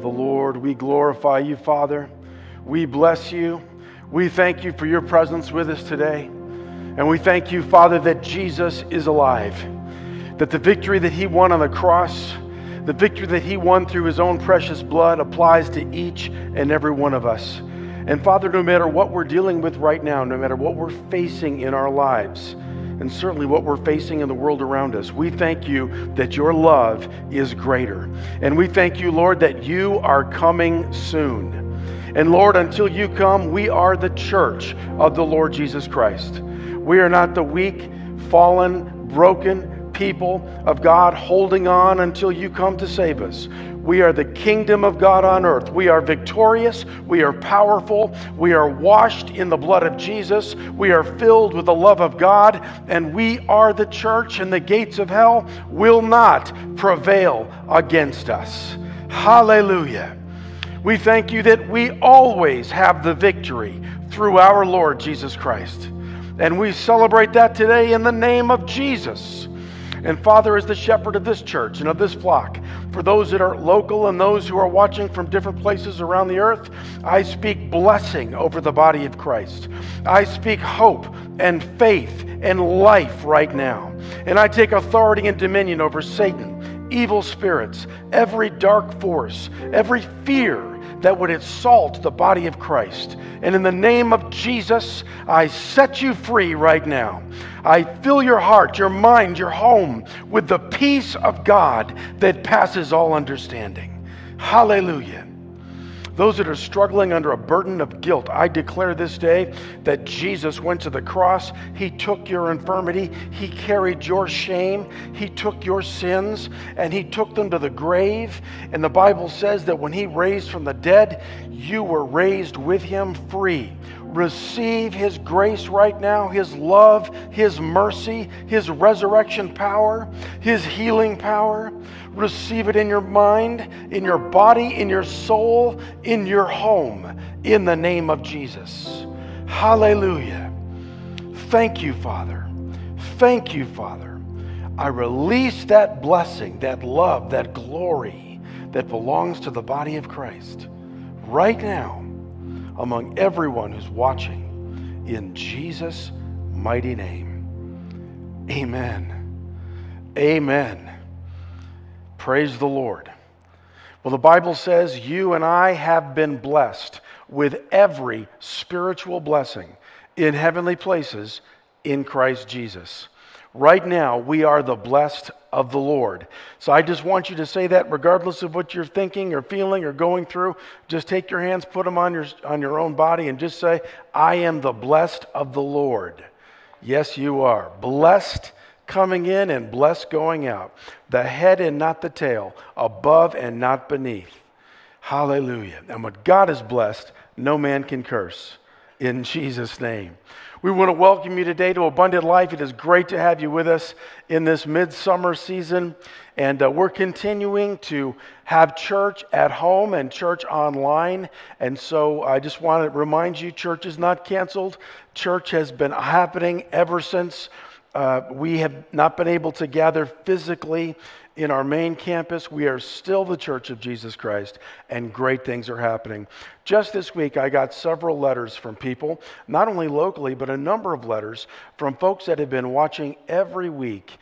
The Lord, we glorify you, Father. We bless you. We thank you for your presence with us today. And we thank you, Father, that Jesus is alive, that the victory that he won on the cross, the victory that he won through his own precious blood applies to each and every one of us. And Father, no matter what we're dealing with right now, no matter what we're facing in our lives, and certainly what we're facing in the world around us, we thank you that your love is greater. And we thank you, Lord, that you are coming soon. And Lord, until you come, we are the church of the Lord Jesus Christ. We are not the weak, fallen, broken people of God holding on until you come to save us. We are the kingdom of God on earth. We are victorious. We are powerful. We are washed in the blood of Jesus. We are filled with the love of God, and we are the church, and the gates of hell will not prevail against us. Hallelujah. We thank you that we always have the victory through our Lord Jesus Christ, and we celebrate that today in the name of Jesus. And Father, as the shepherd of this church and of this flock, for those that are local and those who are watching from different places around the earth, I speak blessing over the body of Christ. I speak hope and faith and life right now. And I take authority and dominion over Satan, evil spirits, every dark force, every fear that would assault the body of Christ. And in the name of Jesus, I set you free right now. I fill your heart, your mind, your home with the peace of God that passes all understanding. Hallelujah. Those that are struggling under a burden of guilt, I declare this day that Jesus went to the cross. He took your infirmity. He carried your shame. He took your sins, and he took them to the grave. And the Bible says that when he raised from the dead, you were raised with him free. Receive his grace right now, his love, his mercy, his resurrection power, his healing power. Receive it in your mind, in your body, in your soul, in your home, in the name of Jesus. Hallelujah. Thank you, Father. Thank you, Father. I release that blessing, that love, that glory that belongs to the body of Christ right now among everyone who's watching, in Jesus' mighty name. Amen. Amen. Praise the Lord. Well, the Bible says you and I have been blessed with every spiritual blessing in heavenly places in Christ Jesus. Right now, we are the blessed of the Lord. So I just want you to say that regardless of what you're thinking or feeling or going through, just take your hands, put them on your own body, and just say, I am the blessed of the Lord. Yes, you are. Blessed coming in and blessed going out. The head and not the tail, above and not beneath. Hallelujah. And what God has blessed, no man can curse. In Jesus' name. We want to welcome you today to Abundant Life. It is great to have you with us in this midsummer season. And we're continuing to have church at home and church online. And so I just want to remind you, church is not canceled. Church has been happening ever since we have not been able to gather physically in our main campus. We are still the Church of Jesus Christ, and great things are happening. Just this week, I got several letters from people, not only locally, but a number of letters from folks that have been watching every week,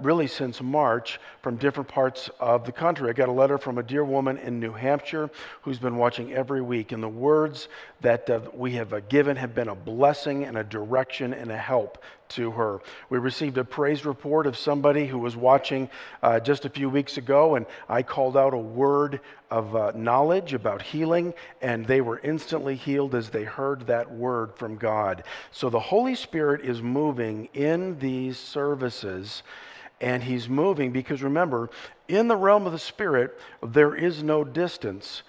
really since March, from different parts of the country. I got a letter from a dear woman in New Hampshire who's been watching every week, and the words that we have given have been a blessing and a direction and a help to her. We received a praise report of somebody who was watching just a few weeks ago, and I called out a word of knowledge about healing, and they were instantly healed as they heard that word from God. So the Holy Spirit is moving in these services, and he's moving because, remember, in the realm of the Spirit, there is no distance.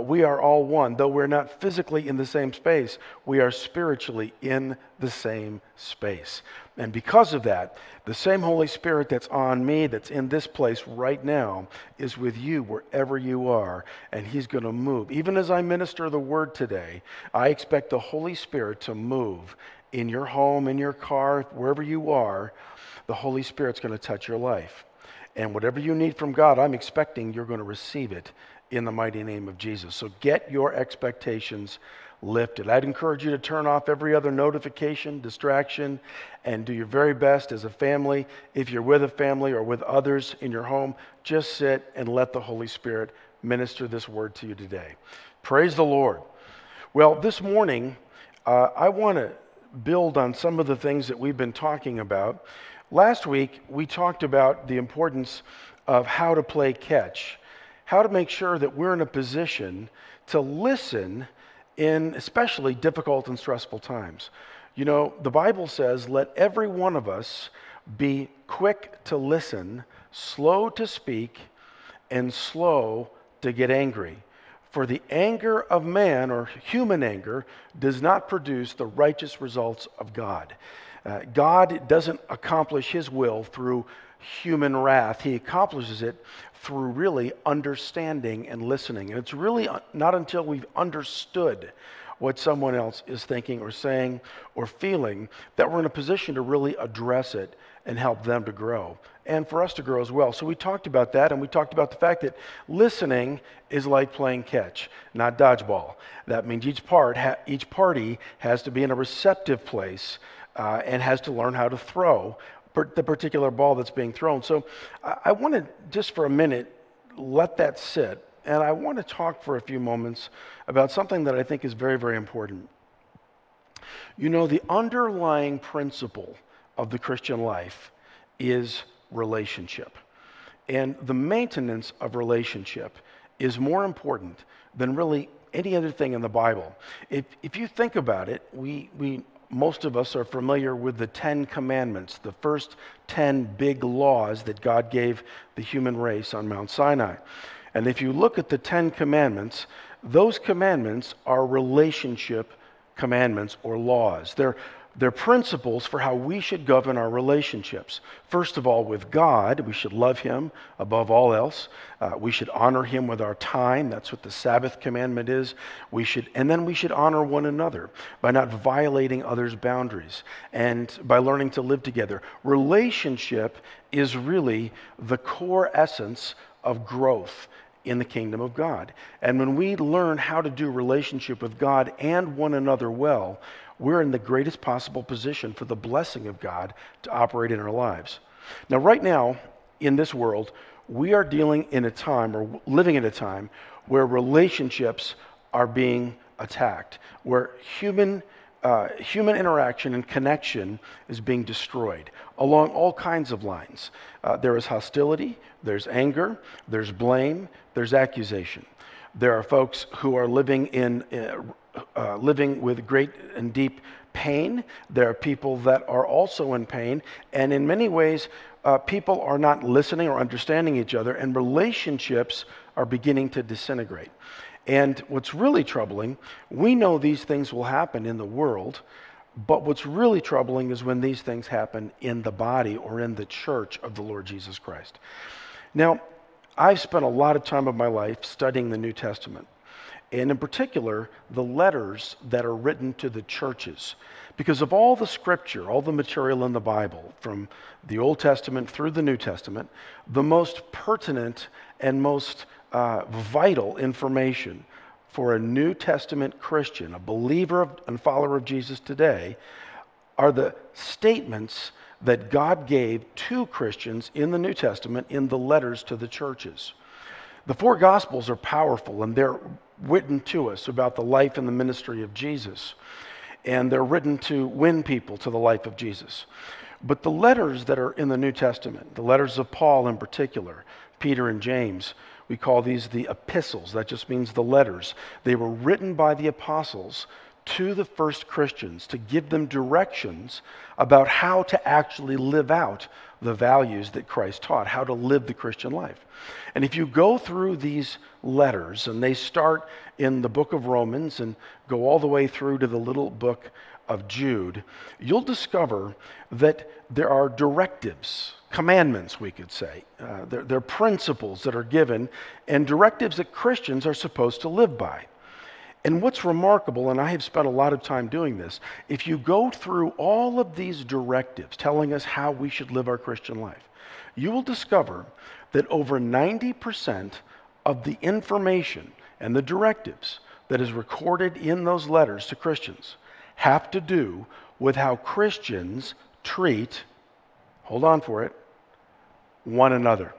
We are all one. Though we're not physically in the same space, we are spiritually in the same space. And because of that, the same Holy Spirit that's on me, that's in this place right now, is with you wherever you are, and he's going to move. Even as I minister the word today, I expect the Holy Spirit to move in your home, in your car, wherever you are. The Holy Spirit's going to touch your life. And whatever you need from God, I'm expecting you're going to receive it in the mighty name of Jesus. So get your expectations lifted. I'd encourage you to turn off every other notification, distraction, and do your very best as a family. If you're with a family or with others in your home, just sit and let the Holy Spirit minister this word to you today. Praise the Lord. Well, this morning, I want to build on some of the things that we've been talking about. Last week, we talked about the importance of how to play catch, how to make sure that we're in a position to listen in especially difficult and stressful times. You know, the Bible says, let every one of us be quick to listen, slow to speak, and slow to get angry. For the anger of man, or human anger, does not produce the righteous results of God. God doesn't accomplish his will through human wrath. He accomplishes it through really understanding and listening. And it's really not until we've understood what someone else is thinking or saying or feeling that we're in a position to really address it and help them to grow, and for us to grow as well. So we talked about that, and we talked about the fact that listening is like playing catch, not dodgeball. That means each party has to be in a receptive place and has to learn how to throw the particular ball that's being thrown. So I want to just for a minute let that sit, and I want to talk for a few moments about something that I think is very, very important. You know, the underlying principle of the Christian life is relationship. And the maintenance of relationship is more important than really any other thing in the Bible. If you think about it, most of us are familiar with the 10 commandments, the first 10 big laws that God gave the human race on Mount Sinai. And if you look at the 10 commandments, those commandments are relationship commandments or laws. They're principles for how we should govern our relationships. First of all, with God, we should love him above all else. We should honor him with our time. That's what the Sabbath commandment is. And then we should honor one another by not violating others' boundaries and by learning to live together. Relationship is really the core essence of growth in the kingdom of God. And when we learn how to do relationship with God and one another well, we're in the greatest possible position for the blessing of God to operate in our lives. Now, right now, in this world, we are living in a time where relationships are being attacked, where human interaction and connection is being destroyed along all kinds of lines. There is hostility, there's anger, there's blame, there's accusation. There are folks who are living with great and deep pain. There are people that are also in pain, and in many ways, people are not listening or understanding each other, and relationships are beginning to disintegrate. And what's really troubling, we know these things will happen in the world, but what's really troubling is when these things happen in the body or in the church of the Lord Jesus Christ. Now, I've spent a lot of time of my life studying the New Testament, and in particular, the letters that are written to the churches. Because of all the scripture, all the material in the Bible, from the Old Testament through the New Testament, the most pertinent and most vital information for a New Testament Christian, a believer and follower of Jesus today, are the statements that God gave to Christians in the New Testament in the letters to the churches. The four Gospels are powerful, and they're written to us about the life and the ministry of Jesus. And they're written to win people to the life of Jesus. But the letters that are in the New Testament, the letters of Paul in particular, Peter and James, we call these the epistles. That just means the letters. They were written by the apostles to the first Christians to give them directions about how to actually live out the values that Christ taught, how to live the Christian life. And if you go through these letters, and they start in the book of Romans and go all the way through to the little book of Jude, you'll discover that there are directives, commandments, we could say. They're principles that are given and directives that Christians are supposed to live by. And what's remarkable, and I have spent a lot of time doing this, if you go through all of these directives telling us how we should live our Christian life, you will discover that over 90% of the information and the directives that is recorded in those letters to Christians have to do with how Christians treat, hold on for it, one another.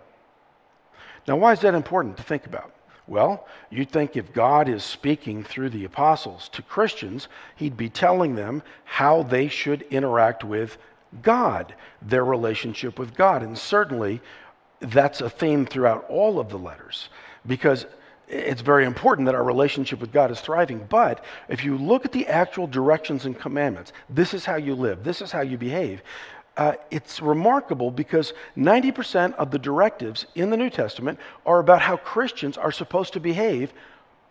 Now, why is that important to think about? Well, you'd think if God is speaking through the apostles to Christians, he'd be telling them how they should interact with God, their relationship with God. And certainly, that's a theme throughout all of the letters, because it's very important that our relationship with God is thriving. But if you look at the actual directions and commandments, this is how you live, this is how you behave, it's remarkable because 90% of the directives in the New Testament are about how Christians are supposed to behave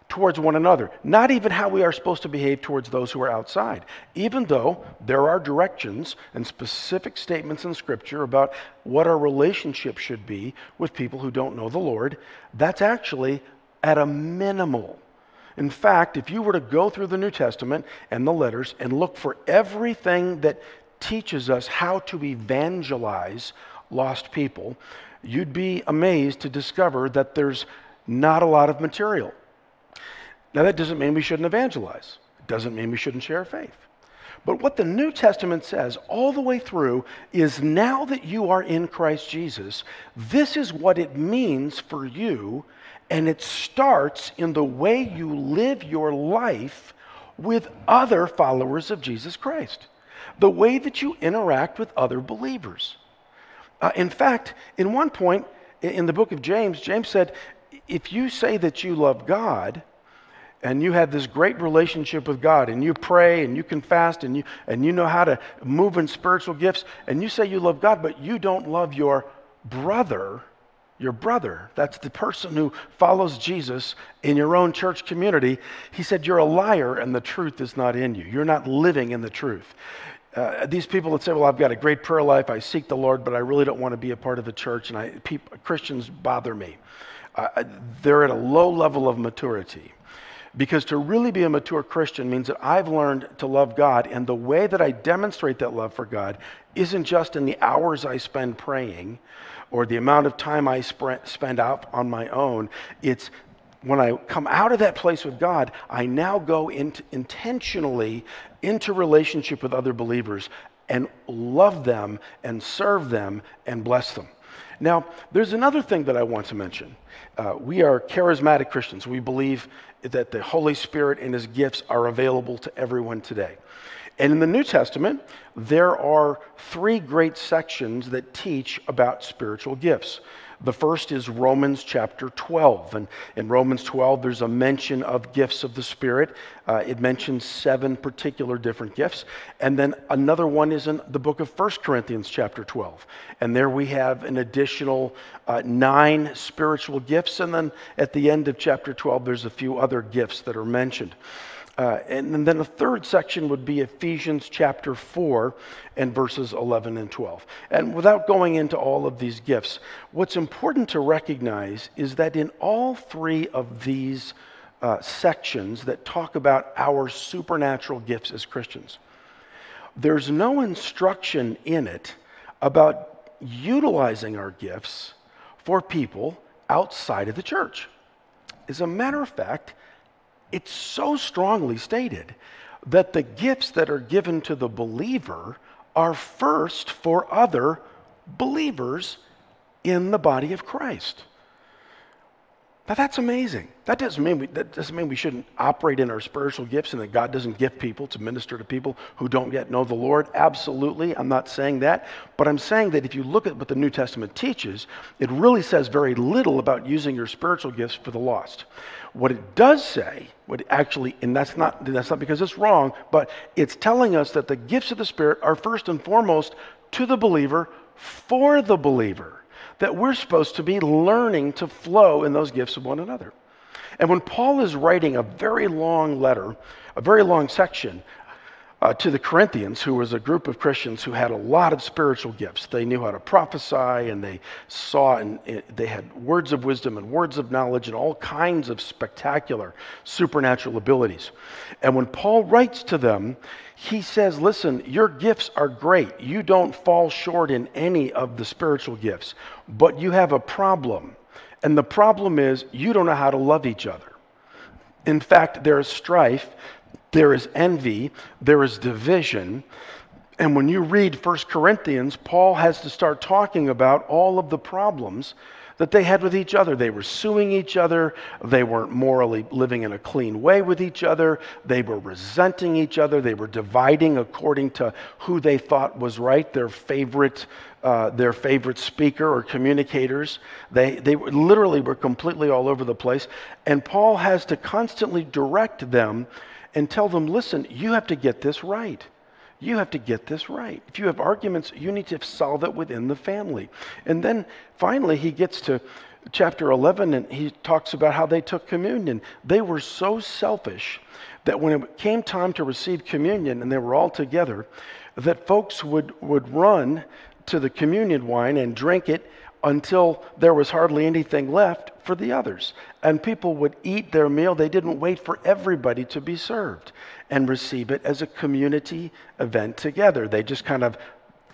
towards one another, not even how we are supposed to behave towards those who are outside, even though there are directions and specific statements in Scripture about what our relationship should be with people who don't know the Lord. That's actually at a minimal. In fact, if you were to go through the New Testament and the letters and look for everything that teaches us how to evangelize lost people, you'd be amazed to discover that there's not a lot of material. Now, that doesn't mean we shouldn't evangelize. It doesn't mean we shouldn't share faith. But what the New Testament says all the way through is, now that you are in Christ Jesus, this is what it means for you, and it starts in the way you live your life with other followers of Jesus Christ, the way that you interact with other believers. In fact, in one point in the book of James, James said, if you say that you love God and you have this great relationship with God and you pray and you can fast and you know how to move in spiritual gifts, and you say you love God but you don't love your brother, that's the person who follows Jesus in your own church community, he said, you're a liar and the truth is not in you. You're not living in the truth. These people that say, well, I've got a great prayer life, I seek the Lord, but I really don't want to be a part of the church, and Christians bother me. They're at a low level of maturity. Because to really be a mature Christian means that I've learned to love God, and the way that I demonstrate that love for God isn't just in the hours I spend praying or the amount of time I spend out on my own. It's when I come out of that place with God, I now go intentionally into relationship with other believers and love them and serve them and bless them. Now, there's another thing that I want to mention. We are charismatic Christians. We believe that the Holy Spirit and his gifts are available to everyone today. And in the New Testament, there are three great sections that teach about spiritual gifts. The first is Romans chapter 12. And in Romans 12, there's a mention of gifts of the Spirit. It mentions 7 particular different gifts. And then another one is in the book of 1 Corinthians chapter 12. And there we have an additional 9 spiritual gifts. And then at the end of chapter 12, there's a few other gifts that are mentioned. And then the third section would be Ephesians chapter 4 and verses 11 and 12. And without going into all of these gifts, what's important to recognize is that in all three of these sections that talk about our supernatural gifts as Christians, there's no instruction in it about utilizing our gifts for people outside of the church. As a matter of fact, it's so strongly stated that the gifts that are given to the believer are first for other believers in the body of Christ. Now, that's amazing. That doesn't mean we shouldn't operate in our spiritual gifts and that God doesn't give people to minister to people who don't yet know the Lord. Absolutely, I'm not saying that. But I'm saying that if you look at what the New Testament teaches, it really says very little about using your spiritual gifts for the lost. What it does say, and that's not because it's wrong, but it's telling us that the gifts of the Spirit are first and foremost to the believer, for the believer, that we're supposed to be learning to flow in those gifts of one another. And when Paul is writing a very long letter, a very long section to the Corinthians, who was a group of Christians who had a lot of spiritual gifts. They knew how to prophesy, and they saw, and they had words of wisdom and words of knowledge and all kinds of spectacular supernatural abilities. And when Paul writes to them, he says, listen, your gifts are great. You don't fall short in any of the spiritual gifts, but you have a problem. And the problem is you don't know how to love each other. In fact, there is strife, there is envy, there is division. And when you read 1 Corinthians, Paul has to start talking about all of the problems that they had with each other. They were suing each other. They weren't morally living in a clean way with each other. They were resenting each other. They were dividing according to who they thought was right, their favorite speaker or communicators. They literally were completely all over the place. And Paul has to constantly direct them and tell them, listen, you have to get this right. You have to get this right. If you have arguments, you need to solve it within the family. And then finally, he gets to chapter 11, and he talks about how they took communion. They were so selfish that when it came time to receive communion, and they were all together, that folks would run to the communion wine and drink it until there was hardly anything left for the others. And people would eat their meal. They didn't wait for everybody to be served and receive it as a community event together. They just kind of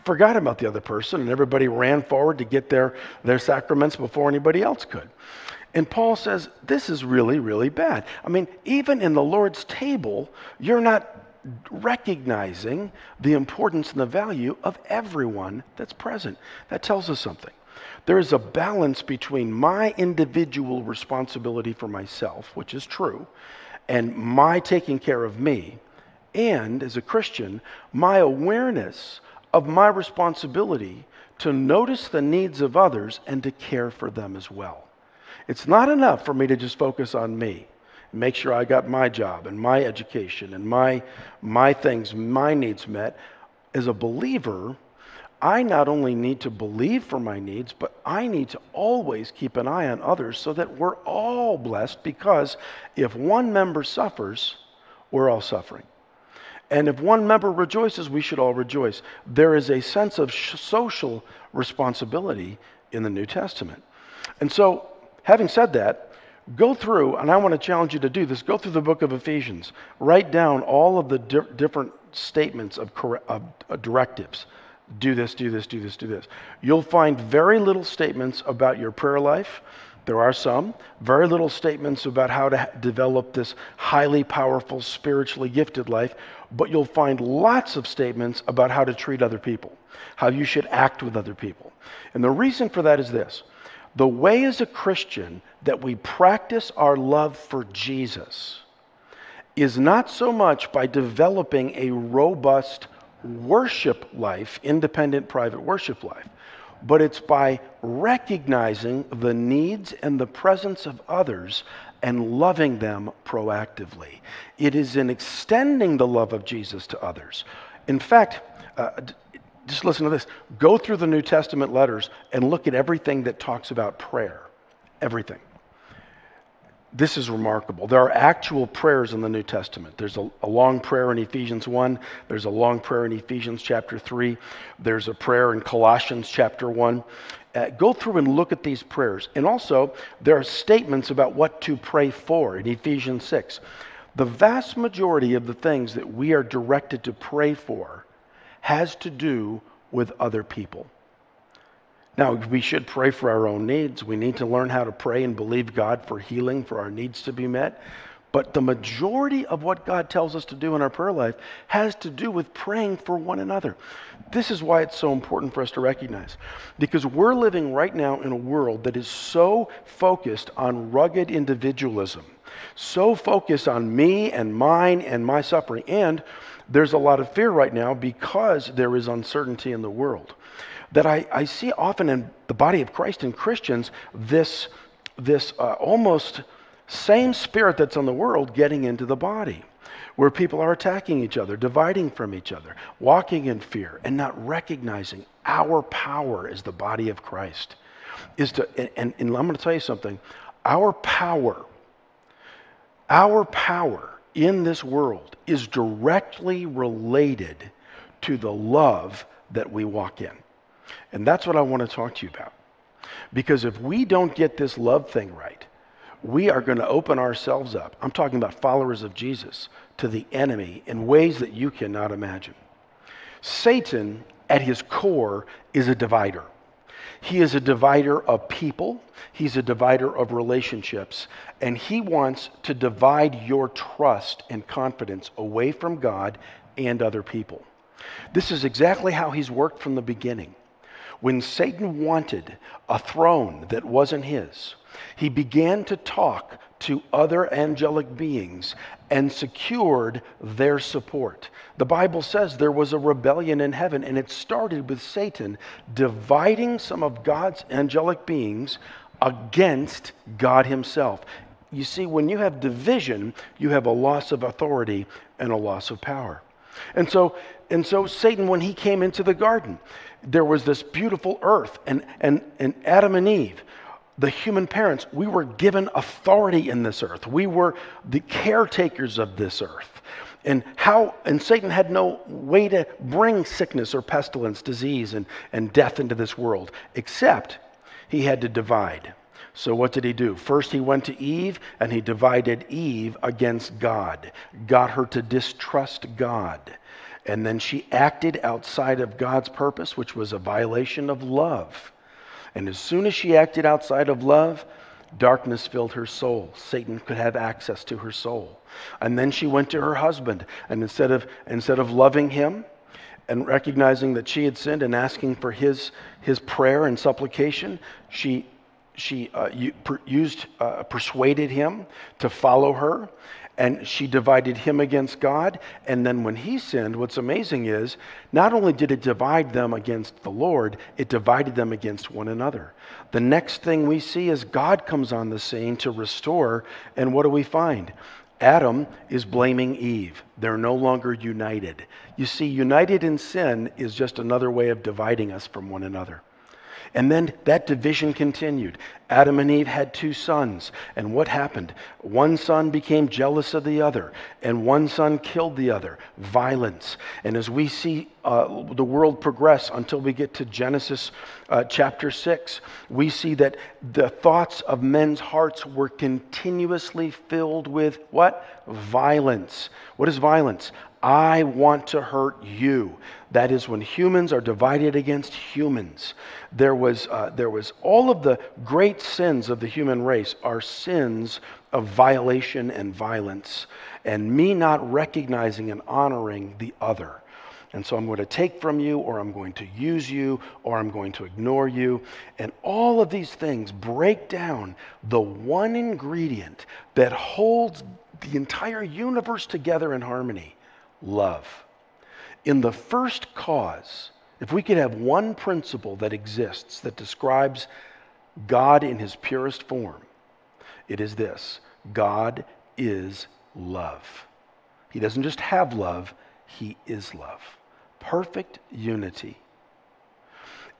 forgot about the other person, and everybody ran forward to get their sacraments before anybody else could. And Paul says, this is really, really bad. I mean, even in the Lord's table, you're not recognizing the importance and the value of everyone that's present. That tells us something. There is a balance between my individual responsibility for myself, which is true, and my taking care of me, and as a Christian, my awareness of my responsibility to notice the needs of others and to care for them as well. It's not enough for me to just focus on me, make sure I got my job and my education and my things, my needs met. As a believer, I not only need to believe for my needs, but I need to always keep an eye on others so that we're all blessed, because if one member suffers, we're all suffering. And if one member rejoices, we should all rejoice. There is a sense of social responsibility in the New Testament. And so, having said that, go through, and I want to challenge you to do this, go through the book of Ephesians. Write down all of the different statements of directives. Do this, do this, do this, do this. You'll find very little statements about your prayer life. There are some. Very little statements about how to develop this highly powerful, spiritually gifted life. But you'll find lots of statements about how to treat other people, how you should act with other people. And the reason for that is this. The way as a Christian that we practice our love for Jesus is not so much by developing a robust worship life, independent private worship life, but it's by recognizing the needs and the presence of others and loving them proactively. It is in extending the love of Jesus to others. In fact, just listen to this. Go through the New Testament letters and look at everything that talks about prayer. Everything. This is remarkable. There are actual prayers in the New Testament. There's a long prayer in Ephesians 1. There's a long prayer in Ephesians chapter 3. There's a prayer in Colossians chapter 1. Go through and look at these prayers. And also, there are statements about what to pray for in Ephesians 6. The vast majority of the things that we are directed to pray for has to do with other people. Now, we should pray for our own needs. We need to learn how to pray and believe God for healing, for our needs to be met. But the majority of what God tells us to do in our prayer life has to do with praying for one another. This is why it's so important for us to recognize. Because we're living right now in a world that is so focused on rugged individualism, so focused on me and mine and my suffering. And there's a lot of fear right now because there is uncertainty in the world. That I see often in the body of Christ and Christians, this almost same spirit that's on the world getting into the body, where people are attacking each other, dividing from each other, walking in fear, and not recognizing our power as the body of Christ. And I'm going to tell you something. Our power in this world is directly related to the love that we walk in. And that's what I want to talk to you about. Because if we don't get this love thing right, we are going to open ourselves up, I'm talking about followers of Jesus, to the enemy in ways that you cannot imagine. Satan, at his core, is a divider. He is a divider of people. He's a divider of relationships. And he wants to divide your trust and confidence away from God and other people. This is exactly how he's worked from the beginning. When Satan wanted a throne that wasn't his, he began to talk to other angelic beings and secured their support. The Bible says there was a rebellion in heaven, and it started with Satan dividing some of God's angelic beings against God himself. You see, when you have division, you have a loss of authority and a loss of power. And so Satan, when he came into the garden, there was this beautiful earth, and Adam and Eve, the human parents, we were given authority in this earth. We were the caretakers of this earth. And Satan had no way to bring sickness or pestilence, disease, and death into this world, except he had to divide. So what did he do? First, he went to Eve, and he divided Eve against God, got her to distrust God. And then she acted outside of God's purpose, which was a violation of love. And as soon as she acted outside of love, darkness filled her soul. Satan could have access to her soul. And then she went to her husband, and instead of loving him and recognizing that she had sinned and asking for his prayer and supplication, she persuaded him to follow her, and she divided him against God. And then when he sinned, what's amazing is, not only did it divide them against the Lord, it divided them against one another. The next thing we see is God comes on the scene to restore, and what do we find? Adam is blaming Eve. They're no longer united. You see, united in sin is just another way of dividing us from one another. And then that division continued. Adam and Eve had two sons, and what happened? One son became jealous of the other, and one son killed the other. Violence. And as we see the world progress until we get to Genesis chapter 6, we see that the thoughts of men's hearts were continuously filled with what? Violence. What is violence? I want to hurt you. That is when humans are divided against humans. There was all of the great sins of the human race are sins of violation and violence, and me not recognizing and honoring the other. And so I'm going to take from you, or I'm going to use you, or I'm going to ignore you. And all of these things break down the one ingredient that holds the entire universe together in harmony: love. In the first cause, if we could have one principle that exists that describes God in his purest form, it is this: God is love. He doesn't just have love, he is love. Perfect unity.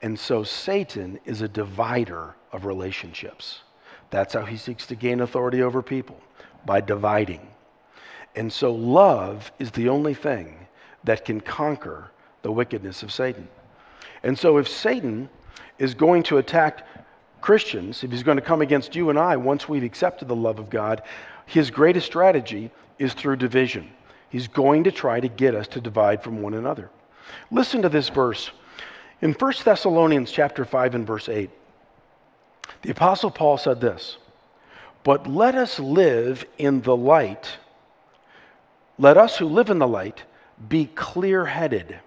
And so Satan is a divider of relationships. That's how he seeks to gain authority over people, by dividing. And so love is the only thing that can conquer the wickedness of Satan. And so if Satan is going to attack Christians, if he's going to come against you and I once we've accepted the love of God, his greatest strategy is through division. He's going to try to get us to divide from one another. Listen to this verse. In 1 Thessalonians chapter 5 and verse 8, the Apostle Paul said this: "But let us live in the light. Let us who live in the light be clear-headed,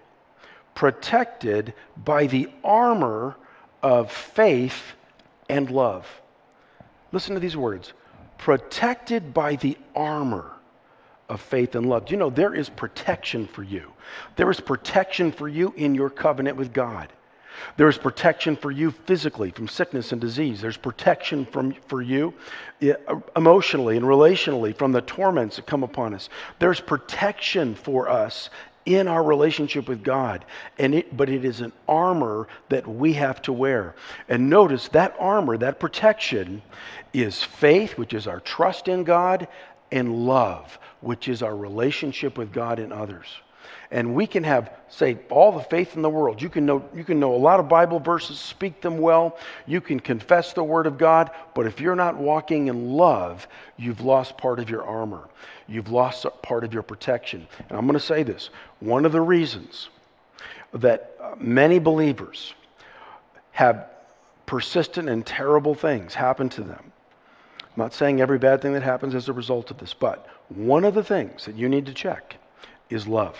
protected by the armor of faith and love." Listen to these words: protected by the armor of faith and love. Do you know there is protection for you? There is protection for you in your covenant with God. There is protection for you physically from sickness and disease. There's protection for you emotionally and relationally from the torments that come upon us. There's protection for us in our relationship with God, but it is an armor that we have to wear. And notice that armor, that protection, is faith, which is our trust in God, and love, which is our relationship with God and others. And we can have, say, all the faith in the world. You can know a lot of Bible verses, speak them well. You can confess the Word of God. But if you're not walking in love, you've lost part of your armor. You've lost part of your protection. And I'm going to say this. One of the reasons that many believers have persistent and terrible things happen to them. I'm not saying every bad thing that happens is a result of this, but one of the things that you need to check is love.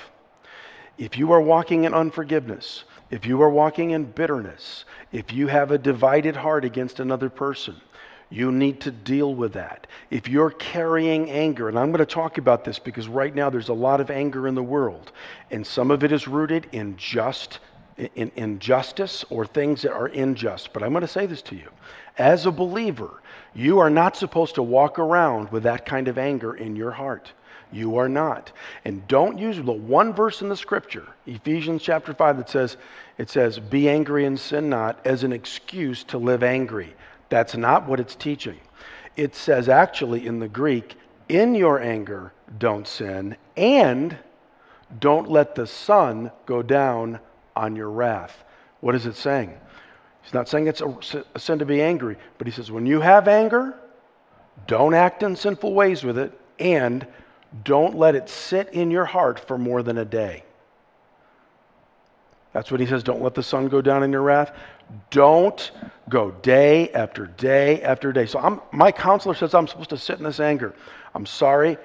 If you are walking in unforgiveness, if you are walking in bitterness, if you have a divided heart against another person, you need to deal with that. If you're carrying anger, and I'm going to talk about this because right now there's a lot of anger in the world, and some of it is rooted in injustice or things that are unjust. But I'm going to say this to you. As a believer, you are not supposed to walk around with that kind of anger in your heart. You are not. And don't use the one verse in the scripture, Ephesians chapter 5, that says, be angry and sin not, as an excuse to live angry. That's not what it's teaching. It says actually in the Greek, in your anger, don't sin, and don't let the sun go down on your wrath. What is it saying? He's not saying it's a sin to be angry, but he says when you have anger, don't act in sinful ways with it, and don't let it sit in your heart for more than a day. That's what he says, don't let the sun go down in your wrath. Don't go day after day after day. So my counselor says I'm supposed to sit in this anger. I'm sorry,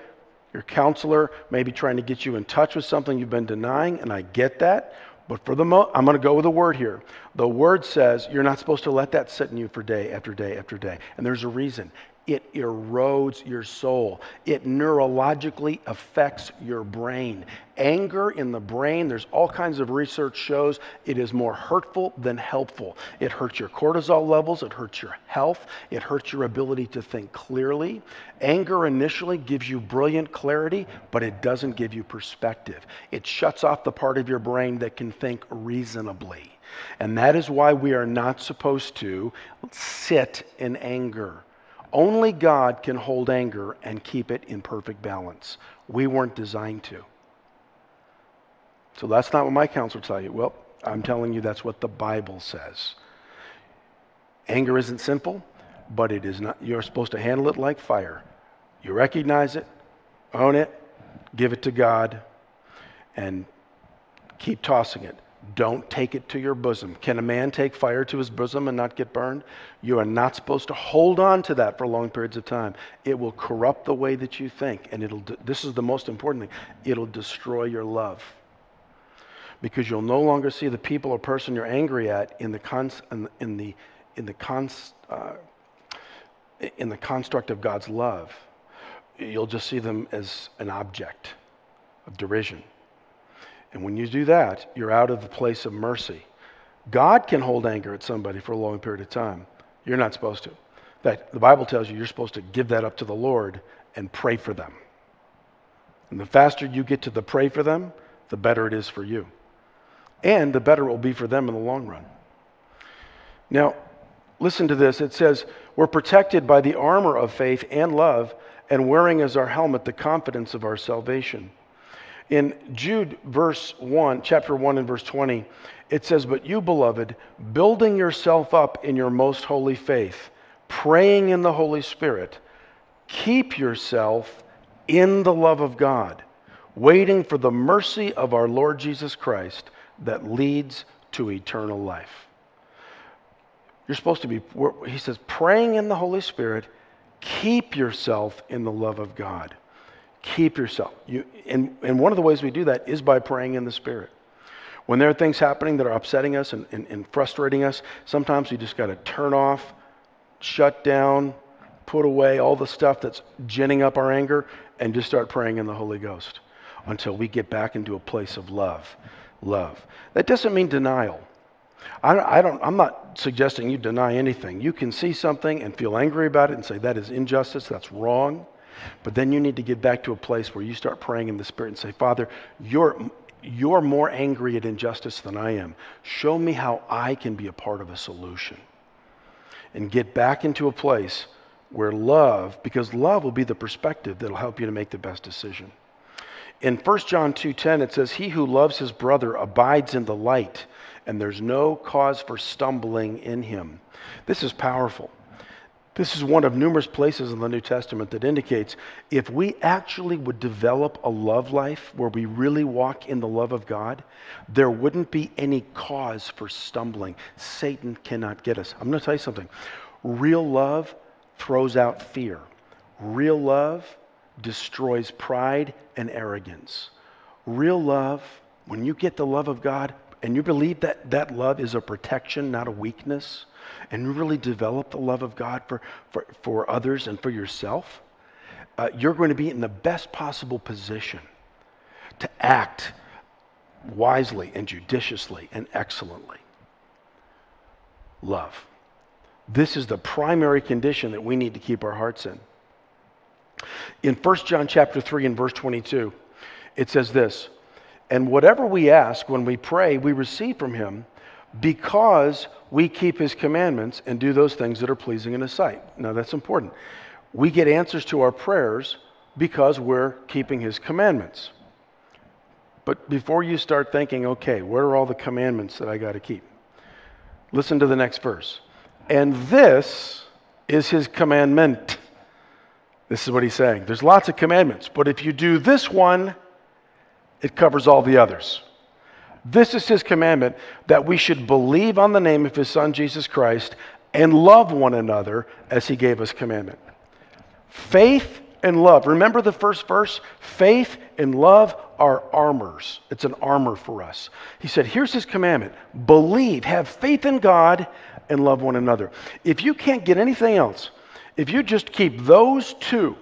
your counselor may be trying to get you in touch with something you've been denying, and I get that, but for the moment, I'm going to go with a word here. The word says you're not supposed to let that sit in you for day after day after day, and there's a reason. It erodes your soul. It neurologically affects your brain. Anger in the brain, there's all kinds of research shows it is more hurtful than helpful. It hurts your cortisol levels. It hurts your health. It hurts your ability to think clearly. Anger initially gives you brilliant clarity, but it doesn't give you perspective. It shuts off the part of your brain that can think reasonably. And that is why we are not supposed to sit in anger. Only God can hold anger and keep it in perfect balance. We weren't designed to. So that's not what my counselor tells you. Well, I'm telling you that's what the Bible says. Anger isn't simple, but it is not. You're supposed to handle it like fire. You recognize it, own it, give it to God, and keep tossing it. Don't take it to your bosom. Can a man take fire to his bosom and not get burned? You are not supposed to hold on to that for long periods of time. It will corrupt the way that you think, and this is the most important thing. It'll destroy your love, because you'll no longer see the people or person you're angry at in the construct of God's love. You'll just see them as an object of derision. And when you do that, you're out of the place of mercy. God can hold anger at somebody for a long period of time. You're not supposed to. In fact, the Bible tells you you're supposed to give that up to the Lord and pray for them. And the faster you get to the pray for them, the better it is for you. And the better it will be for them in the long run. Now, listen to this. It says, we're protected by the armor of faith and love, and wearing as our helmet the confidence of our salvation. In Jude chapter 1 and verse 20, it says, "But you, beloved, building yourself up in your most holy faith, praying in the Holy Spirit, keep yourself in the love of God, waiting for the mercy of our Lord Jesus Christ that leads to eternal life." You're supposed to be, he says, praying in the Holy Spirit, keep yourself in the love of God. Keep yourself. And one of the ways we do that is by praying in the Spirit. When there are things happening that are upsetting us and frustrating us, sometimes we just got to turn off, shut down, put away all the stuff that's ginning up our anger, and just start praying in the Holy Ghost until we get back into a place of love. Love. That doesn't mean denial. I'm not suggesting you deny anything. You can see something and feel angry about it and say that is injustice, that's wrong. But then you need to get back to a place where you start praying in the Spirit and say, Father, you're more angry at injustice than I am. Show me how I can be a part of a solution. And get back into a place where love, because love will be the perspective that will help you to make the best decision. In 1 John 2:10, it says, "He who loves his brother abides in the light, and there's no cause for stumbling in him." This is powerful. This is one of numerous places in the New Testament that indicates if we actually would develop a love life where we really walk in the love of God, there wouldn't be any cause for stumbling. Satan cannot get us. I'm going to tell you something. Real love throws out fear. Real love destroys pride and arrogance. Real love, when you get the love of God and you believe that that love is a protection, not a weakness, and you really develop the love of God for others and for yourself, you're going to be in the best possible position to act wisely and judiciously and excellently. Love. This is the primary condition that we need to keep our hearts in. In 1 John chapter 3 and verse 22, it says this, "And whatever we ask when we pray, we receive from him, because we keep his commandments and do those things that are pleasing in his sight." Now that's important. We get answers to our prayers because we're keeping his commandments. But before you start thinking, okay, what are all the commandments that I got to keep? Listen to the next verse. "And this is his commandment." This is what he's saying. There's lots of commandments, but if you do this one, it covers all the others. This is his commandment, that we should believe on the name of his Son, Jesus Christ, and love one another as he gave us commandment. Faith and love. Remember the first verse? Faith and love are armors. It's an armor for us. He said, here's his commandment. Believe, have faith in God, and love one another. If you can't get anything else, if you just keep those two,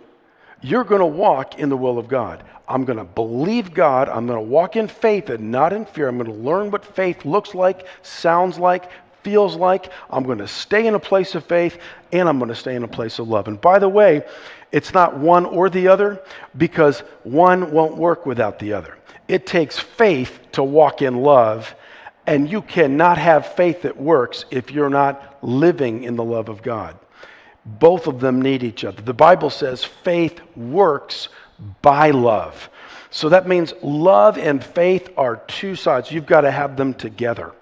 you're going to walk in the will of God. I'm going to believe God. I'm going to walk in faith and not in fear. I'm going to learn what faith looks like, sounds like, feels like. I'm going to stay in a place of faith, and I'm going to stay in a place of love. And by the way, it's not one or the other, because one won't work without the other. It takes faith to walk in love, and you cannot have faith that works if you're not living in the love of God. Both of them need each other. The Bible says faith works by love. So that means love and faith are two sides. You've got to have them together.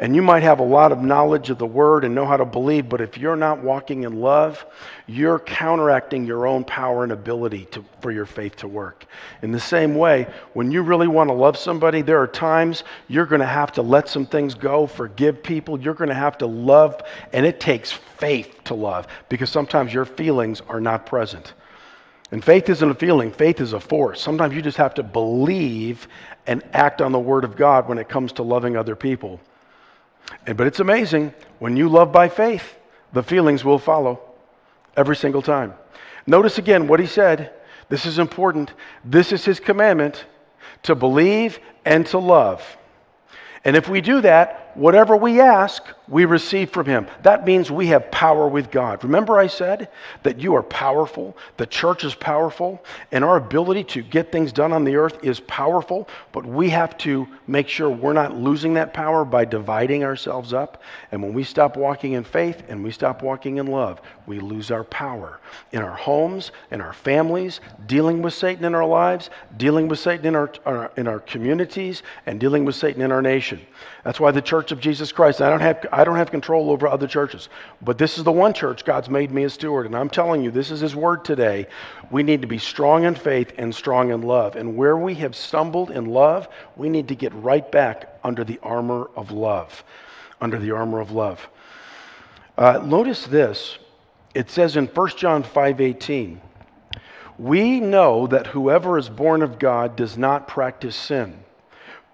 And you might have a lot of knowledge of the word and know how to believe, but if you're not walking in love, you're counteracting your own power and ability for your faith to work. In the same way, when you really want to love somebody, there are times you're going to have to let some things go, forgive people. You're going to have to love, and it takes faith to love, because sometimes your feelings are not present. And faith isn't a feeling, faith is a force. Sometimes you just have to believe and act on the word of God when it comes to loving other people. But it's amazing, when you love by faith, the feelings will follow every single time. Notice again what he said. This is important. This is his commandment, to believe and to love. And if we do that, whatever we ask, we receive from him. That means we have power with God. Remember I said that you are powerful, the church is powerful, and our ability to get things done on the earth is powerful, but we have to make sure we're not losing that power by dividing ourselves up. And when we stop walking in faith and we stop walking in love, we lose our power in our homes, in our families, dealing with Satan in our lives, dealing with Satan in our communities, and dealing with Satan in our nation. That's why the Church of Jesus Christ, I don't have control over other churches, but this is the one church God's made me a steward, and I'm telling you, this is his word today. We need to be strong in faith and strong in love, and where we have stumbled in love, we need to get right back under the armor of love, under the armor of love. Notice this. It says in 1 John 5:18, "We know that whoever is born of God does not practice sin,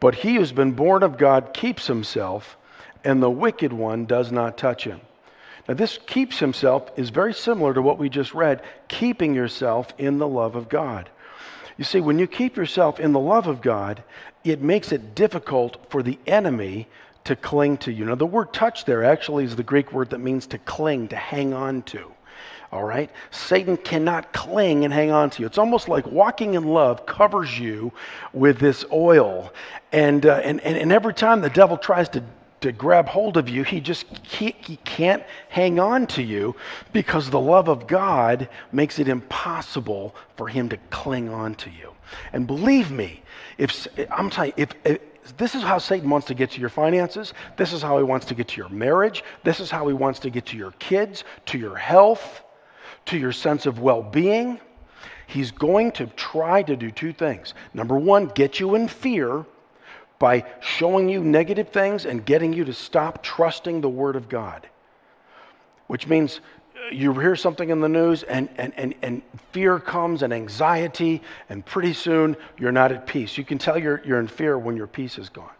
but he who's been born of God keeps himself, and the wicked one does not touch him." Now this keeps himself is very similar to what we just read, keeping yourself in the love of God. You see, when you keep yourself in the love of God, it makes it difficult for the enemy to cling to you. Now the word touch there actually is the Greek word that means to cling, to hang on to. All right? Satan cannot cling and hang on to you. It's almost like walking in love covers you with this oil. And every time the devil tries to grab hold of you, he can't hang on to you, because the love of God makes it impossible for him to cling on to you. And believe me, if I'm telling you, if This is how Satan wants to get to your finances. This is how he wants to get to your marriage. This is how he wants to get to your kids, to your health, to your sense of well-being. He's going to try to do two things. Number one, get you in fear by showing you negative things and getting you to stop trusting the Word of God, which means you hear something in the news and fear comes and anxiety, and pretty soon you're not at peace. You can tell you're in fear when your peace is gone.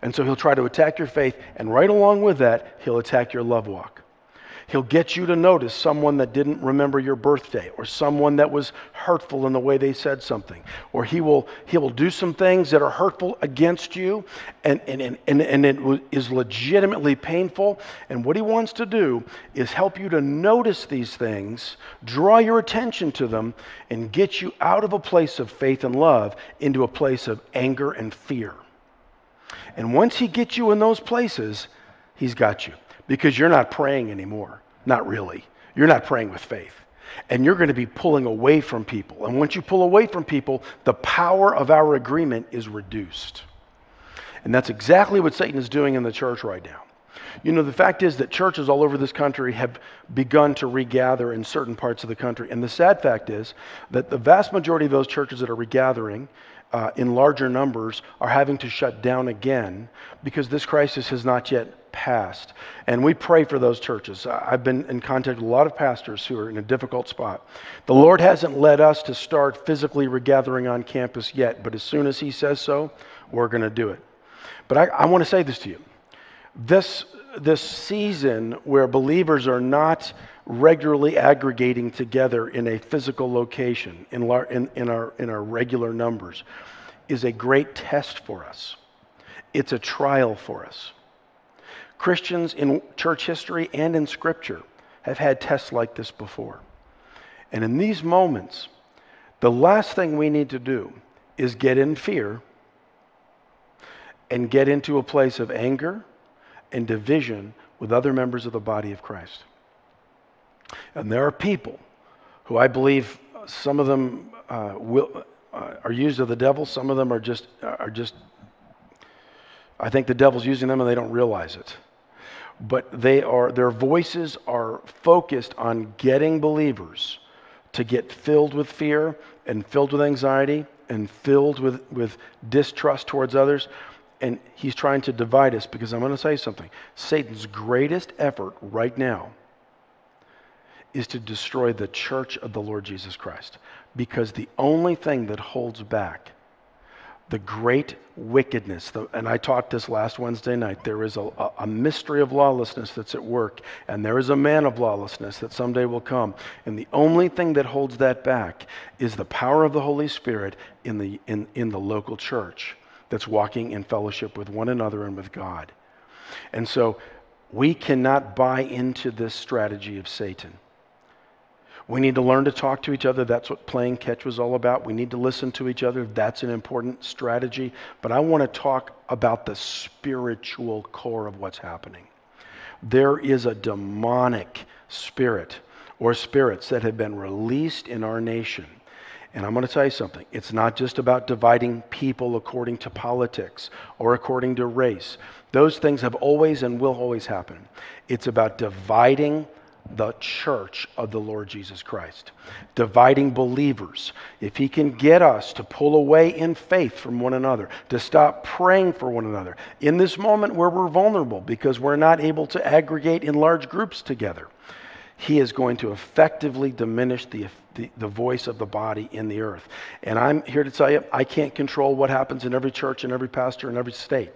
And so he'll try to attack your faith, and right along with that, he'll attack your love walk. He'll get you to notice someone that didn't remember your birthday, or someone that was hurtful in the way they said something, or he will do some things that are hurtful against you, and it is legitimately painful. And what he wants to do is help you to notice these things, draw your attention to them, and get you out of a place of faith and love into a place of anger and fear. And once he gets you in those places, he's got you. Because you're not praying anymore. Not really. You're not praying with faith. And you're going to be pulling away from people. And once you pull away from people, the power of our agreement is reduced. And that's exactly what Satan is doing in the church right now. You know, the fact is that churches all over this country have begun to regather in certain parts of the country. And the sad fact is that the vast majority of those churches that are regathering in larger numbers are having to shut down again because this crisis has not yet passed. And we pray for those churches. I've been in contact with a lot of pastors who are in a difficult spot. The Lord hasn't led us to start physically regathering on campus yet, but as soon as He says so, we're going to do it. But I want to say this to you. This season where believers are not regularly aggregating together in a physical location in our regular numbers is a great test for us. It's a trial for us. Christians in church history and in Scripture have had tests like this before. And in these moments, the last thing we need to do is get in fear and get into a place of anger and division with other members of the body of Christ. And there are people who I believe some of them are used of the devil. Some of them are just. I think the devil's using them and they don't realize it. But their voices are focused on getting believers to get filled with fear and filled with anxiety and filled with distrust towards others. And he's trying to divide us because I'm going to say something. Satan's greatest effort right now is to destroy the church of the Lord Jesus Christ, because the only thing that holds back the great wickedness, and I taught this last Wednesday night, there is a mystery of lawlessness that's at work, and there is a man of lawlessness that someday will come, and the only thing that holds that back is the power of the Holy Spirit in the local church that's walking in fellowship with one another and with God. And so we cannot buy into this strategy of Satan. We need to learn to talk to each other. That's what playing catch was all about. We need to listen to each other. That's an important strategy. But I want to talk about the spiritual core of what's happening. There is a demonic spirit or spirits that have been released in our nation. And I'm going to tell you something. It's not just about dividing people according to politics or according to race. Those things have always and will always happen. It's about dividing the church of the Lord Jesus Christ, dividing believers. If he can get us to pull away in faith from one another, to stop praying for one another, in this moment where we're vulnerable because we're not able to aggregate in large groups together, he is going to effectively diminish the voice of the body in the earth. And I'm here to tell you, I can't control what happens in every church, in every pastor, in every state,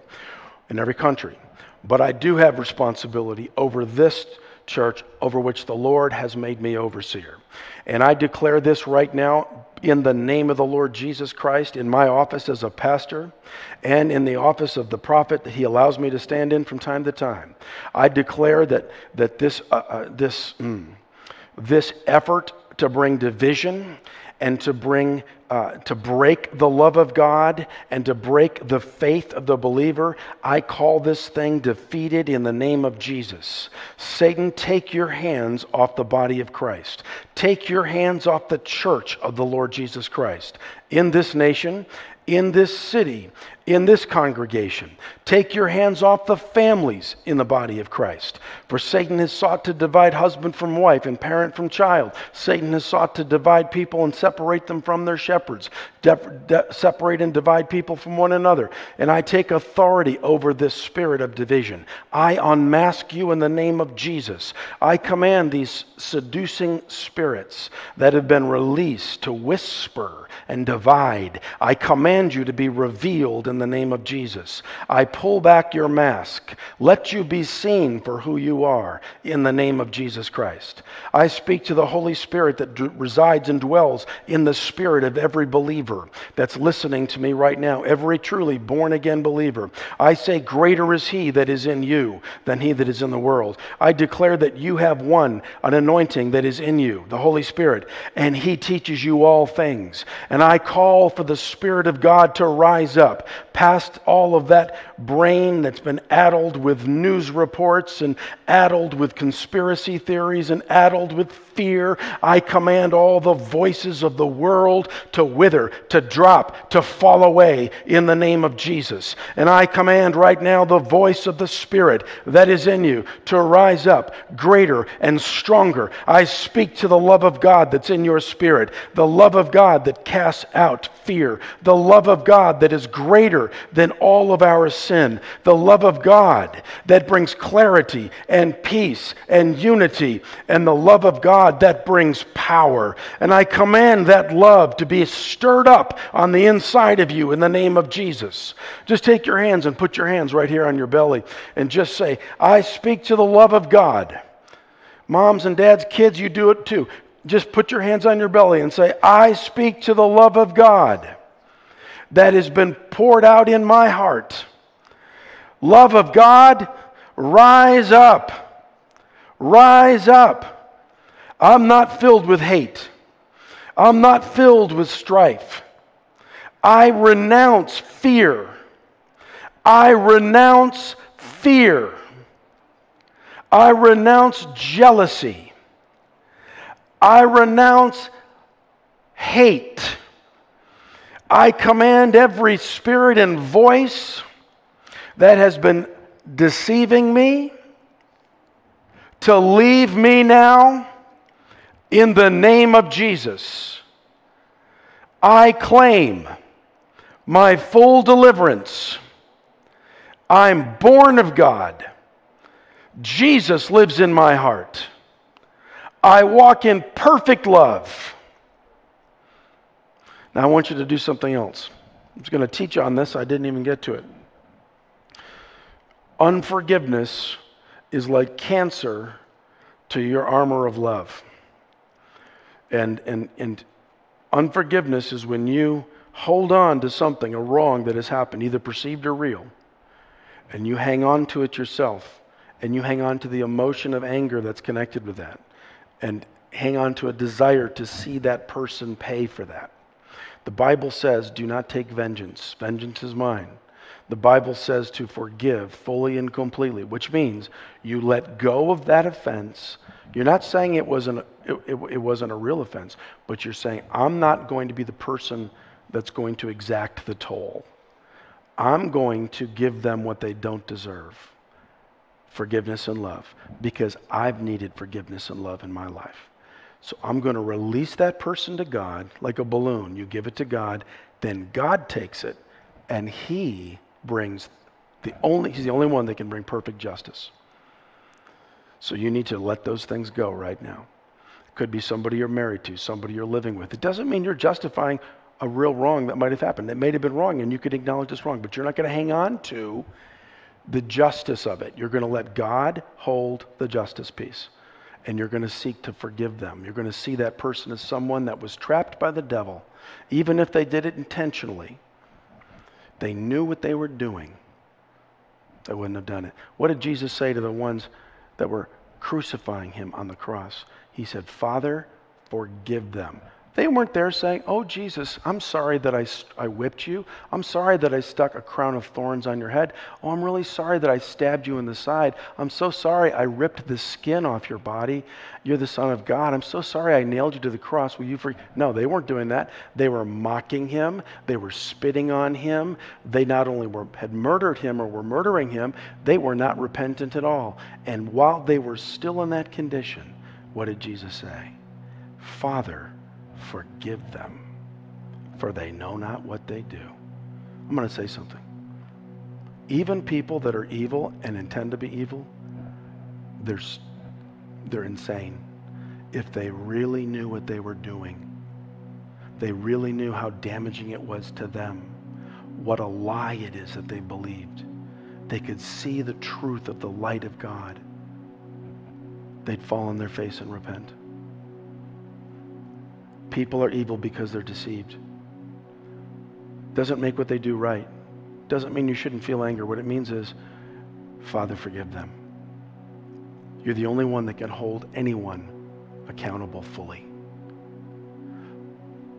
in every country. But I do have responsibility over this church over which the Lord has made me overseer. And I declare this right now in the name of the Lord Jesus Christ, in my office as a pastor and in the office of the prophet that he allows me to stand in from time to time. I declare that this effort to bring division and to break the love of God and to break the faith of the believer, I call this thing defeated in the name of Jesus. Satan, take your hands off the body of Christ. Take your hands off the church of the Lord Jesus Christ in this nation in this city, in this congregation. Take your hands off the families in the body of Christ. For Satan has sought to divide husband from wife and parent from child. Satan has sought to divide people and separate them from their shepherds, separate and divide people from one another. And I take authority over this spirit of division. I unmask you in the name of Jesus. I command these seducing spirits that have been released to whisper and divide. I command you to be revealed in the name of Jesus. I pull back your mask. Let you be seen for who you are in the name of Jesus Christ. I speak to the Holy Spirit that resides and dwells in the spirit of every believer that's listening to me right now, every truly born-again believer. I say, greater is he that is in you than he that is in the world. I declare that you have an anointing that is in you, the Holy Spirit, and he teaches you all things. And I call for the Spirit of God to rise up past all of that brain that's been addled with news reports and addled with conspiracy theories and addled with fear. I command all the voices of the world to wither, to drop, to fall away in the name of Jesus. And I command right now the voice of the Spirit that is in you to rise up greater and stronger. I speak to the love of God that's in your spirit, the love of God that casts out fear, the love of God that is greater than all of our sin, the love of God that brings clarity and peace and unity, and the love of God that brings power. And I command that love to be stirred up on the inside of you in the name of Jesus. Just take your hands and put your hands right here on your belly and just say, I speak to the love of God. Moms and dads, kids, you do it too. Just put your hands on your belly and say, I speak to the love of God that has been poured out in my heart. Love of God, rise up. Rise up. I'm not filled with hate. I'm not filled with strife. I renounce fear. I renounce fear. I renounce jealousy. I renounce hate. I command every spirit and voice that has been deceiving me to leave me now. In the name of Jesus, I claim my full deliverance. I'm born of God. Jesus lives in my heart. I walk in perfect love. Now I want you to do something else. I was going to teach on this. I didn't even get to it. Unforgiveness is like cancer to your armor of love. And unforgiveness is when you hold on to something, a wrong that has happened, either perceived or real, and you hang on to it yourself, and you hang on to the emotion of anger that's connected with that, and hang on to a desire to see that person pay for that. The Bible says, do not take vengeance. Vengeance is mine. The Bible says to forgive fully and completely, which means you let go of that offense. You're not saying it wasn't a real offense, but you're saying, I'm not going to be the person that's going to exact the toll. I'm going to give them what they don't deserve, forgiveness and love, because I've needed forgiveness and love in my life. So I'm going to release that person to God like a balloon. You give it to God, then God takes it, and He brings he's the only one that can bring perfect justice. So you need to let those things go right now. It could be somebody you're married to, somebody you're living with. It doesn't mean you're justifying a real wrong that might have happened. It may have been wrong, and you could acknowledge it's wrong, but you're not going to hang on to the justice of it. You're going to let God hold the justice piece, and you're going to seek to forgive them. You're going to see that person as someone that was trapped by the devil, even if they did it intentionally. They knew what they were doing. They wouldn't have done it. What did Jesus say to the ones that were crucifying him on the cross? He said, Father, forgive them, They weren't there saying, oh, Jesus, I'm sorry that I whipped you. I'm sorry that I stuck a crown of thorns on your head. Oh, I'm really sorry that I stabbed you in the side. I'm so sorry I ripped the skin off your body. You're the Son of God. I'm so sorry I nailed you to the cross. Will you forgive? No, they weren't doing that. They were mocking him. They were spitting on him. They not only had murdered him or were murdering him, they were not repentant at all. And while they were still in that condition, what did Jesus say? Father, forgive them, for they know not what they do. I'm going to say something. Even people that are evil and intend to be evil, they're insane. If they really knew what they were doing, they really knew how damaging it was to them, what a lie it is that they believed, they could see the truth of the light of God, they'd fall on their face and repent. People are evil because they're deceived. Doesn't make what they do right. Doesn't mean you shouldn't feel anger. What it means is, Father, forgive them. You're the only one that can hold anyone accountable fully.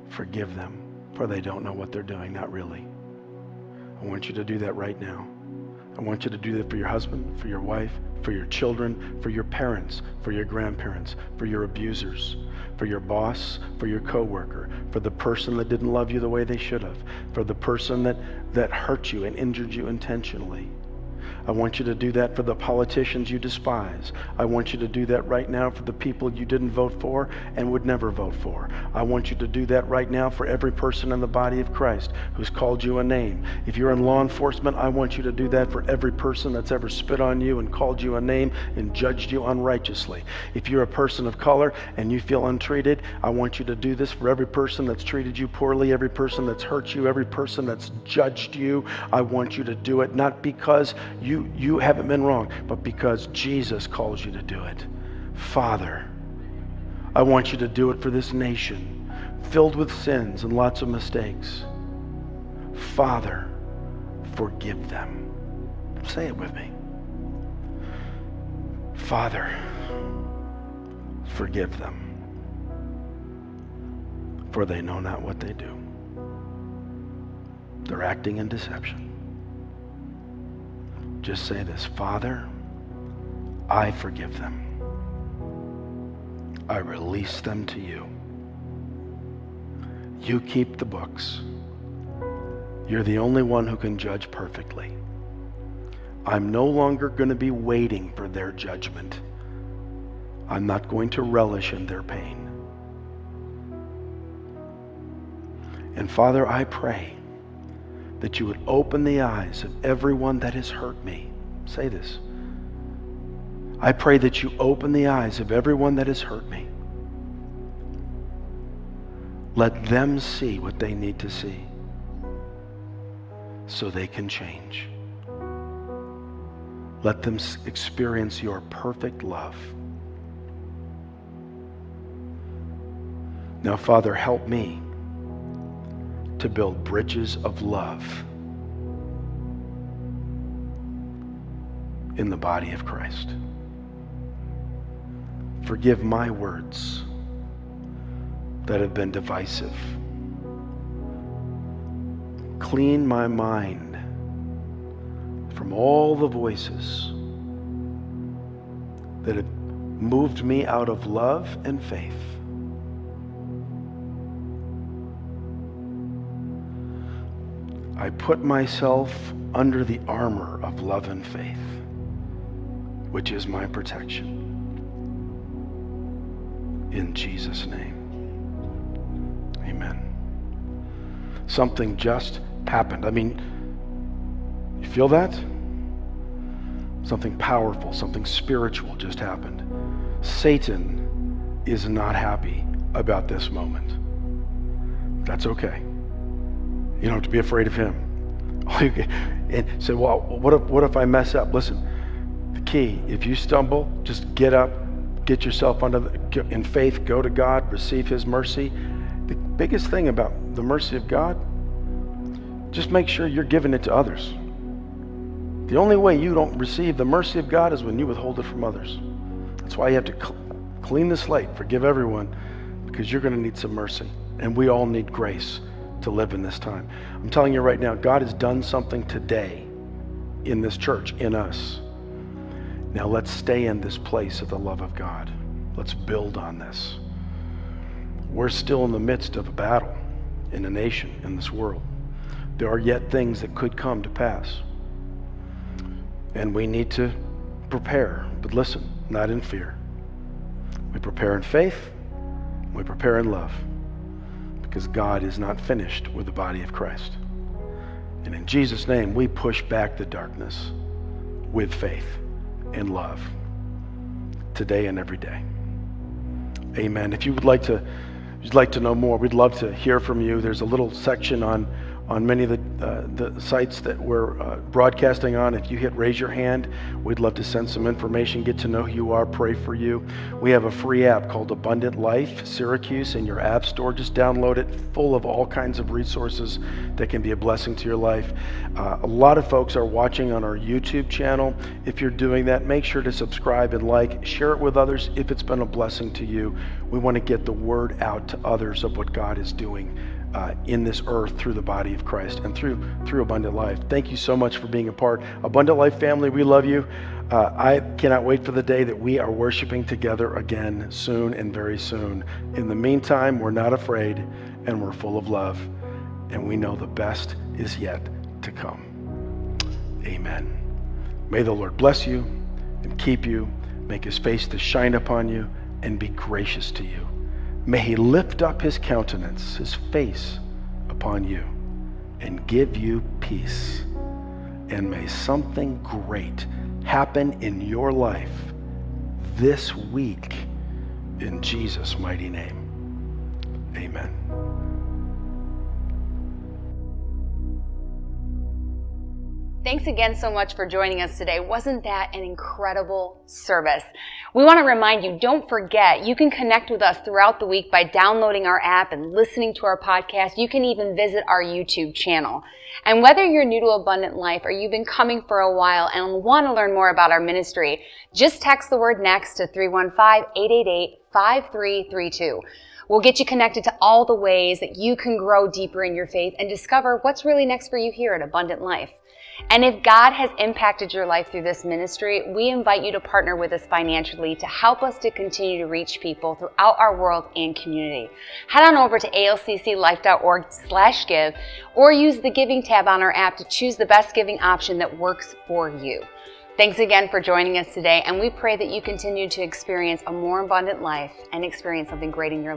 Forgive them, for they don't know what they're doing, not really. I want you to do that right now. I want you to do that for your husband, for your wife, for your children, for your parents, for your grandparents, for your abusers, for your boss, for your coworker, for the person that didn't love you the way they should have, for the person that hurt you and injured you intentionally. I want you to do that for the politicians you despise. I want you to do that right now for the people you didn't vote for and would never vote for. I want you to do that right now for every person in the body of Christ who's called you a name. If you're in law enforcement, I want you to do that for every person that's ever spit on you and called you a name and judged you unrighteously. If you're a person of color and you feel untreated, I want you to do this for every person that's treated you poorly, every person that's hurt you, every person that's judged you. I want you to do it not because you haven't been wrong, but because Jesus calls you to do it. Father, I want you to do it for this nation filled with sins and lots of mistakes. Father, forgive them. Say it with me. Father, forgive them, for they know not what they do. They're acting in deception. Just say this, Father, I forgive them. I release them to you. You keep the books. You're the only one who can judge perfectly. I'm no longer going to be waiting for their judgment. I'm not going to relish in their pain. And Father, I pray that you would open the eyes of everyone that has hurt me. Say this. I pray that you open the eyes of everyone that has hurt me. Let them see what they need to see so they can change. Let them experience your perfect love. Now, Father, help me to build bridges of love in the body of Christ. Forgive my words that have been divisive. Clean my mind from all the voices that have moved me out of love and faith. I put myself under the armor of love and faith, which is my protection. In Jesus' name, amen. Something just happened. I mean, you feel that? Something powerful, something spiritual just happened. Satan is not happy about this moment. That's okay. You don't have to be afraid of him. And say, well, what if I mess up? Listen, the key, if you stumble, just get up, get yourself in faith, go to God, receive his mercy. The biggest thing about the mercy of God, just make sure you're giving it to others. The only way you don't receive the mercy of God is when you withhold it from others. That's why you have to clean the slate, forgive everyone, because you're going to need some mercy. And we all need grace to live in this time. I'm telling you right now, God has done something today in this church, in us. Now let's stay in this place of the love of God. Let's build on this. We're still in the midst of a battle in a nation, in this world. There are yet things that could come to pass. And we need to prepare, but listen, not in fear. We prepare in faith, we prepare in love, because God is not finished with the body of Christ. And in Jesus' name, we push back the darkness with faith and love today and every day. Amen. If you would like to, know more, we'd love to hear from you. There's a little section on many of the sites that we're broadcasting on. If you hit raise your hand, we'd love to send some information, get to know who you are, pray for you. We have a free app called Abundant Life Syracuse in your app store. Just download it, full of all kinds of resources that can be a blessing to your life. A lot of folks are watching on our YouTube channel. If you're doing that, make sure to subscribe and like, share it with others if it's been a blessing to you. We want to get the word out to others of what God is doing in this earth through the body of Christ and through Abundant Life. Thank you so much for being a part. Abundant Life family, we love you. I cannot wait for the day that we are worshiping together again soon and very soon. In the meantime, we're not afraid and we're full of love, and we know the best is yet to come. Amen. May the Lord bless you and keep you, make his face to shine upon you and be gracious to you. May he lift up his countenance, his face upon you, and give you peace. And may something great happen in your life this week, in Jesus' mighty name. Amen. Thanks again so much for joining us today. Wasn't that an incredible service? We want to remind you, don't forget, you can connect with us throughout the week by downloading our app and listening to our podcast. You can even visit our YouTube channel. And whether you're new to Abundant Life or you've been coming for a while and want to learn more about our ministry, just text the word NEXT to 315-888-5332. We'll get you connected to all the ways that you can grow deeper in your faith and discover what's really next for you here at Abundant Life. And if God has impacted your life through this ministry, we invite you to partner with us financially to help us to continue to reach people throughout our world and community. Head on over to alcclife.org/give or use the giving tab on our app to choose the best giving option that works for you. Thanks again for joining us today, and we pray that you continue to experience a more abundant life and experience something great in your life.